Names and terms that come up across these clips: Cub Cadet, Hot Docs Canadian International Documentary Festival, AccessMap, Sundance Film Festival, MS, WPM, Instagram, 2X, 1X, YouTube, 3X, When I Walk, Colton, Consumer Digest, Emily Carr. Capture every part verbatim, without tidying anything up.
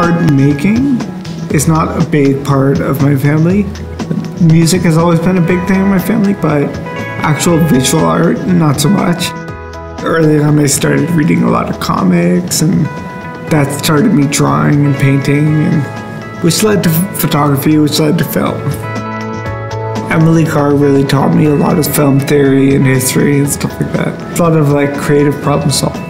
art making is not a big part of my family. Music has always been a big thing in my family, but actual visual art, not so much. Early on, I started reading a lot of comics, and that started me drawing and painting, and which led to photography, which led to film. Emily Carr really taught me a lot of film theory and history and stuff like that. A lot of like creative problem solving.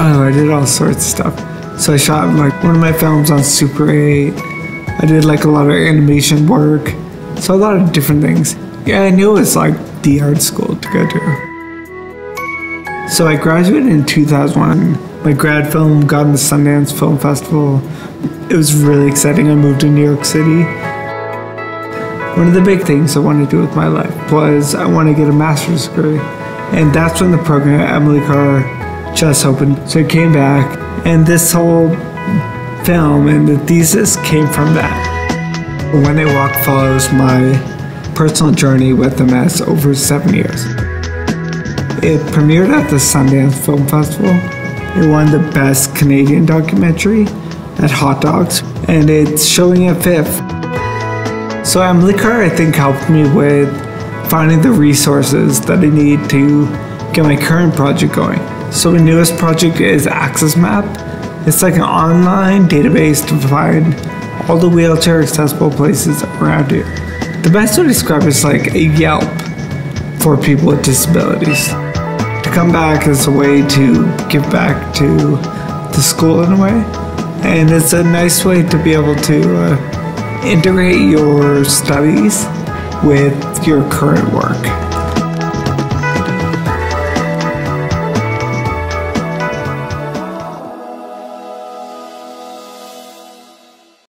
Oh, I did all sorts of stuff. So I shot like one of my films on Super eight. I did like a lot of animation work. So a lot of different things. Yeah, I knew it was like the art school to go to. So I graduated in two thousand one. My grad film got in the Sundance Film Festival. It was really exciting. I moved to New York City. One of the big things I wanted to do with my life was I wanted to get a master's degree. And that's when the program at Emily Carr just opened. So I came back, and this whole film and the thesis came from that. When I Walk follows my personal journey with M S over seven years. It premiered at the Sundance Film Festival. It won the Best Canadian Documentary at Hot Docs, and it's showing at fifth. So Emily Carr, I think, helped me with finding the resources that I need to get my current project going. So my newest project is AccessMap. It's like an online database to find all the wheelchair accessible places around here. The best way to describe it is like a Yelp for people with disabilities. To come back is a way to give back to the school in a way. And it's a nice way to be able to uh, integrate your studies with your current work.